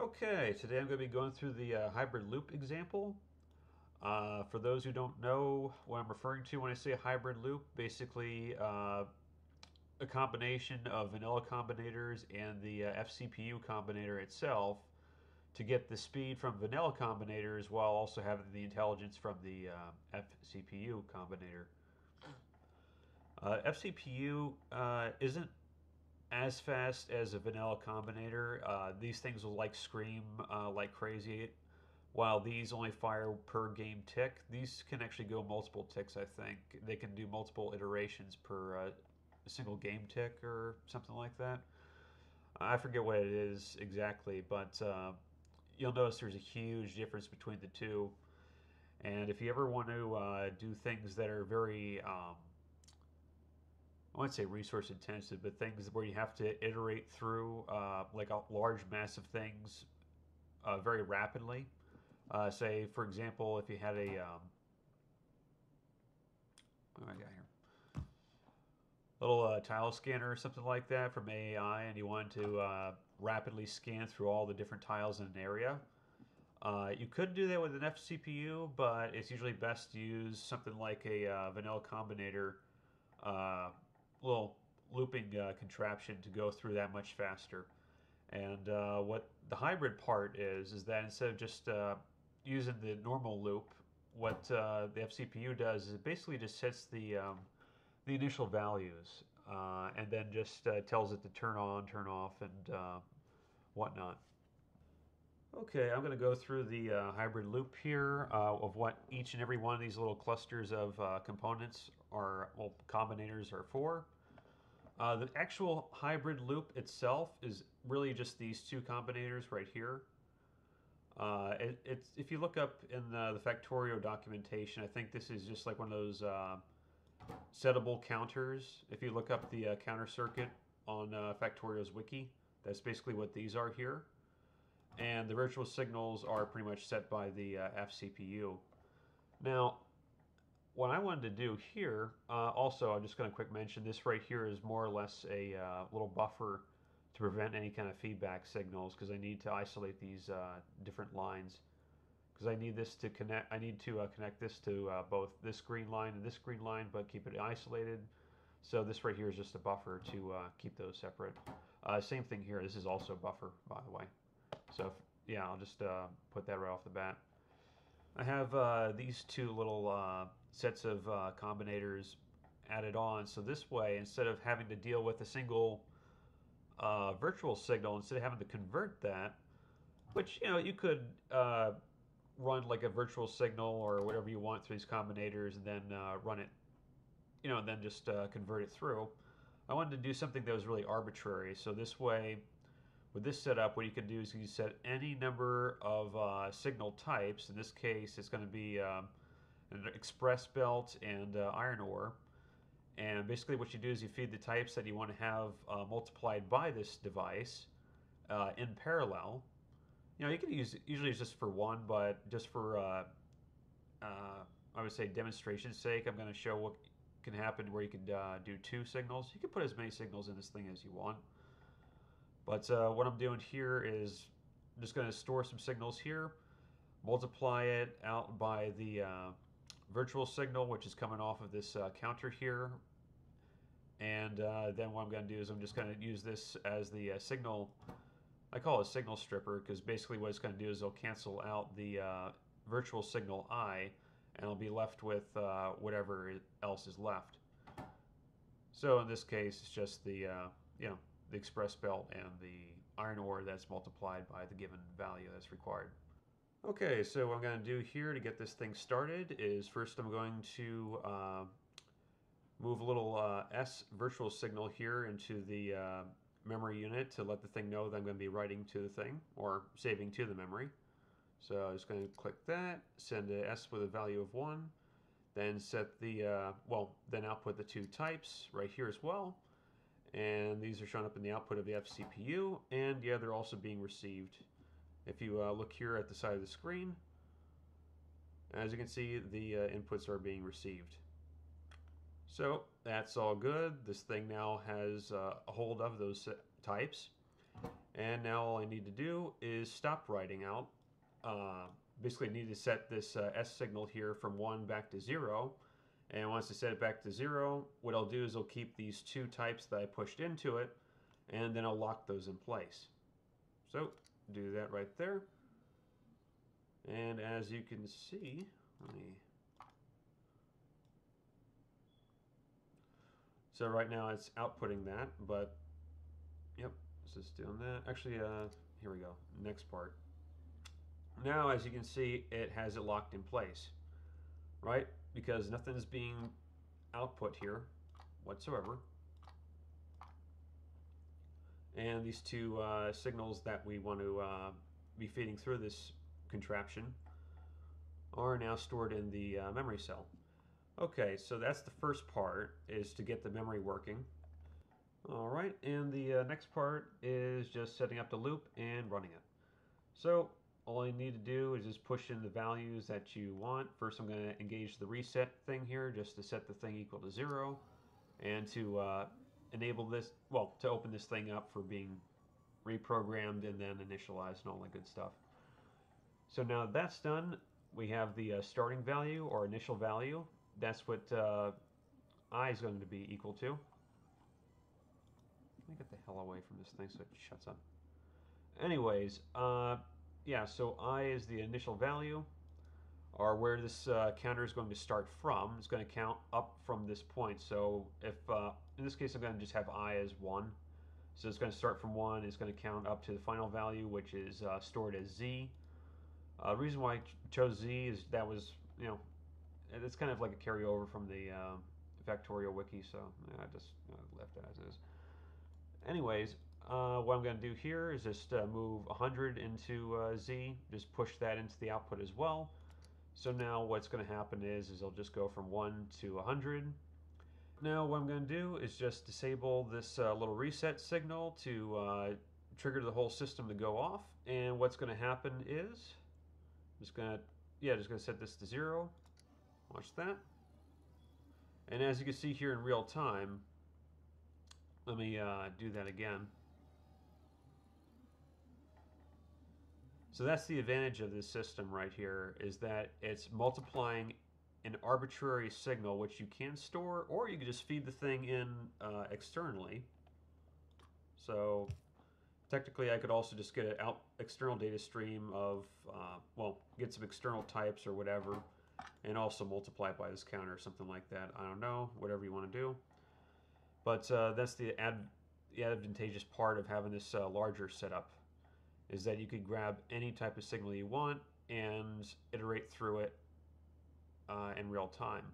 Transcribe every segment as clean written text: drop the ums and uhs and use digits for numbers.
Okay, today I'm going to be going through the hybrid loop example. For those who don't know what I'm referring to when I say hybrid loop, basically a combination of vanilla combinators and the FCPU combinator itself to get the speed from vanilla combinators while also having the intelligence from the FCPU combinator. FCPU isn't as fast as a vanilla combinator. These things will like scream like crazy, while these only fire per game tick. These can actually go multiple ticks, I think. They can do multiple iterations per single game tick or something like that. I forget what it is exactly, but you'll notice there's a huge difference between the two. And if you ever want to do things that are very I wouldn't say resource intensive, but things where you have to iterate through like a large mass of things very rapidly. Say, for example, if you had a what do I got here? Little tile scanner or something like that from AAI, and you wanted to rapidly scan through all the different tiles in an area. You could do that with an FCPU, but it's usually best to use something like a vanilla combinator little looping contraption to go through that much faster. And what the hybrid part is that instead of just using the normal loop, what the FCPU does is it basically just sets the initial values and then just tells it to turn on, turn off, and whatnot. Okay, I'm going to go through the hybrid loop here of what each and every one of these little clusters of components are, well, combinators are for. The actual hybrid loop itself is really just these two combinators right here. If you look up in the Factorio documentation, I think this is just like one of those settable counters. If you look up the counter circuit on Factorio's wiki, that's basically what these are here. And the virtual signals are pretty much set by the FCPU. Now, what I wanted to do here, also I'm just going to quick mention, this right here is more or less a little buffer to prevent any kind of feedback signals, because I need to isolate these different lines, because I need this to connect. I need to connect this to both this green line and this green line, but keep it isolated. So this right here is just a buffer to keep those separate. Same thing here. This is also a buffer, by the way. So yeah, I'll just put that right off the bat. I have these two little sets of combinators added on, so this way, instead of having to deal with a single virtual signal, instead of having to convert that, which, you know, you could run like a virtual signal or whatever you want through these combinators and then run it, you know, and then just convert it through. I wanted to do something that was really arbitrary, so this way, with this setup, what you can do is you set any number of signal types. In this case, it's going to be an express belt and iron ore. And basically what you do is you feed the types that you want to have multiplied by this device in parallel. You know, you can use, usually it's just for one, but just for, I would say, demonstration's sake, I'm going to show what can happen where you can do two signals. You can put as many signals in this thing as you want. But what I'm doing here is I'm just going to store some signals here, multiply it out by the virtual signal, which is coming off of this counter here. And then what I'm going to do is I'm just going to use this as the signal. I call it a signal stripper, because basically what it's going to do is it'll cancel out the virtual signal I, and I'll be left with whatever else is left. So in this case, it's just the, you know, the express belt and the iron ore that's multiplied by the given value that's required. Okay, so what I'm going to do here to get this thing started is first I'm going to move a little S virtual signal here into the memory unit to let the thing know that I'm going to be writing to the thing or saving to the memory. So I'm just going to click that, send an S with a value of 1, then set the, then output the two types right here as well. And these are shown up in the output of the FCPU, and yeah, they're also being received. If you look here at the side of the screen, as you can see, the inputs are being received. So that's all good. This thing now has a hold of those types, and now all I need to do is is stop writing out. Basically I need to set this S signal here from 1 back to 0. And once I set it back to 0, what I'll do is I'll keep these two types that I pushed into it, and then I'll lock those in place. So do that right there. And as you can see, so right now it's outputting that, but yep, it's just doing that. Actually, here we go, next part. Now, as you can see, it has it locked in place, right? Because nothing's being output here whatsoever. And these two signals that we want to be feeding through this contraption are now stored in the memory cell. Okay, so that's the first part, is to get the memory working. All right, and the next part is just setting up the loop and running it. So all you need to do is just push in the values that you want. First, I'm going to engage the reset thing here just to set the thing equal to 0, and to enable this, well, to open this thing up for being reprogrammed and then initialized and all that good stuff. So now that's done. We have the starting value or initial value. That's what I is going to be equal to. Let me get the hell away from this thing so it shuts up. Anyways, yeah, so I is the initial value, or where this counter is going to start from. It's going to count up from this point. So if in this case, I'm going to just have I as 1. So it's going to start from 1. It's going to count up to the final value, which is stored as Z. The reason why I chose Z is that was, you know, it's kind of like a carryover from the Factorio wiki, so I just left it as is. Anyways, what I'm going to do here is just move 100 into Z, just push that into the output as well. So now what's going to happen is I'll just go from 1 to 100. Now what I'm going to do is just disable this little reset signal to trigger the whole system to go off. And what's going to happen is I'm just going to, yeah, just going to set this to 0. Watch that. And as you can see here in real time, let me do that again. So that's the advantage of this system right here, is that it's multiplying an arbitrary signal, which you can store, or you can just feed the thing in externally. So technically I could also just get an external data stream of, well, get some external types or whatever, and also multiply it by this counter or something like that. I don't know, whatever you want to do. But that's the advantageous part of having this larger setup, is that you could grab any type of signal you want and iterate through it in real time.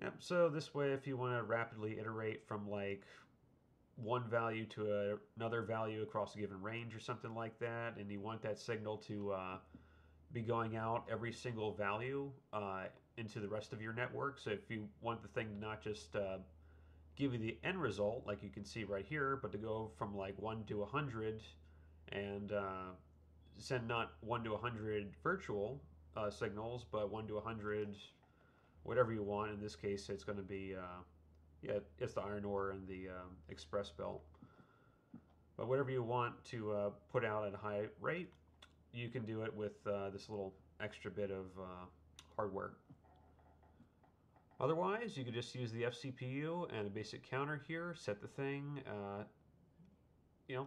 Yep, so this way, if you want to rapidly iterate from like one value to another value across a given range or something like that, and you want that signal to be going out every single value into the rest of your network. So if you want the thing to not just give you the end result, like you can see right here, but to go from like 1 to 100 and send not 1 to 100 virtual signals, but 1 to 100 whatever you want. In this case, it's going to be, yeah, it's the iron ore and the express belt. But whatever you want to put out at a high rate, you can do it with this little extra bit of hardware. Otherwise, you could just use the FCPU and a basic counter here, set the thing, you know,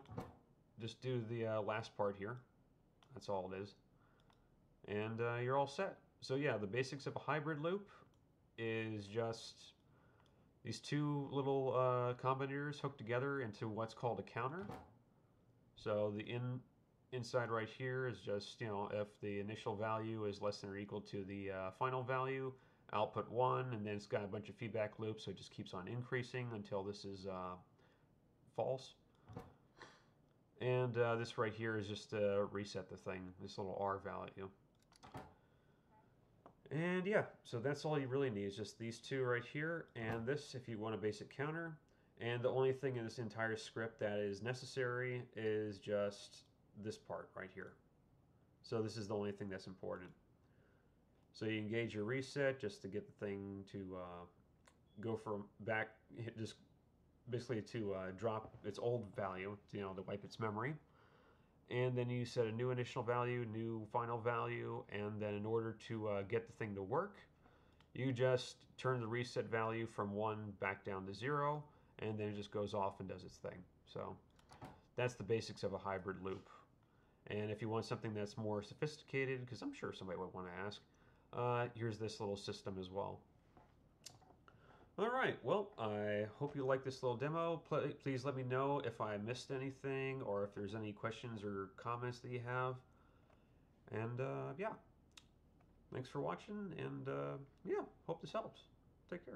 just do the last part here. That's all it is. And you're all set. So yeah, the basics of a hybrid loop is just these two little combinators hooked together into what's called a counter. So the inside right here is just, you know, if the initial value is less than or equal to the final value, output 1, and then it's got a bunch of feedback loops, so it just keeps on increasing until this is false. And this right here is just to reset the thing, this little R value. And yeah, so that's all you really need, is just these two right here, and this if you want a basic counter. And the only thing in this entire script that is necessary is just this part right here. So this is the only thing that's important. So you engage your reset just to get the thing to go from back, just basically to drop its old value, you know, to wipe its memory. and then you set a new initial value, new final value, and then in order to get the thing to work, you just turn the reset value from 1 back down to 0, and then it just goes off and does its thing. So that's the basics of a hybrid loop. And if you want something that's more sophisticated, because I'm sure somebody would want to ask, here's this little system as well. Alright, well, I hope you like this little demo. Please let me know if I missed anything or if there's any questions or comments that you have. And yeah, thanks for watching, and yeah, hope this helps. Take care.